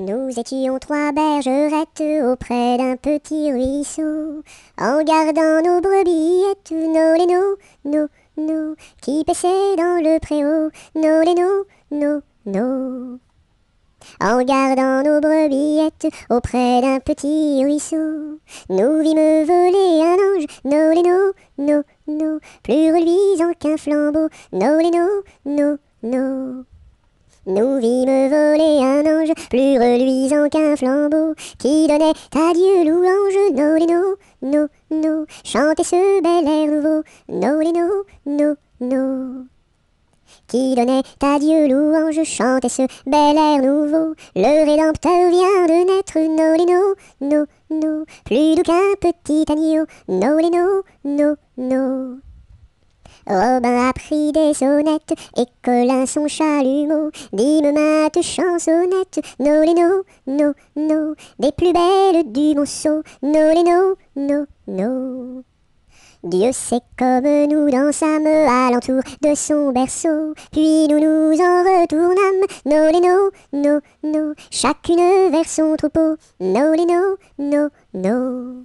Nous étions trois bergerettes auprès d'un petit ruisseau, en gardant nos brebis et tous nos lénaux, nos, qui paissaient dans le préau, nos lénaux, nos. En gardant nos brebillettes auprès d'un petit ruisseau, nous vîmes voler un ange, nos lénaux, nos, plus reluisant qu'un flambeau, nos lénaux, nos. Nous vîmes voler un ange, plus reluisant qu'un flambeau, qui donnait à Dieu louange, nos lénaux, nos, chantait ce bel air nouveau, nos lénaux, nos. Qui donnait à Dieu louange, chantait ce bel air nouveau, le Rédempteur vient de naître, nos lénaux, nos, plus doux qu'un petit agneau, nos lénaux, nos. Robin a pris des sonnettes et Colin son chalumeau, dîme maths chansonnette, nos lénaux, nos, des plus belles du monceau, nos lénaux, nos. Dieu sait comme nous dansâmes à l'entour de son berceau, puis nous nous en retournâmes, nos lénaux, nos, chacune vers son troupeau, nos lénaux, nos.